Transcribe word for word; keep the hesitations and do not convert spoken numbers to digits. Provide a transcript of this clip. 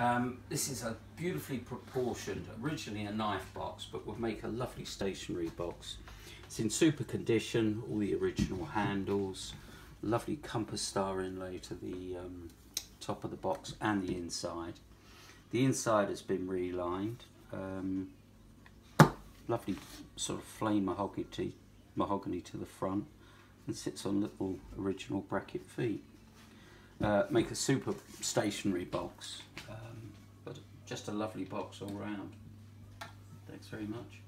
Um, this is a beautifully proportioned, originally a knife box, but would make a lovely stationery box. It's in super condition, all the original handles, lovely compass star inlay to the um, top of the box and the inside. The inside has been relined, um, lovely sort of flame mahogany, mahogany to the front, and sits on little original bracket feet. Uh, make a super stationary box, um, but just a lovely box all round. Thanks very much.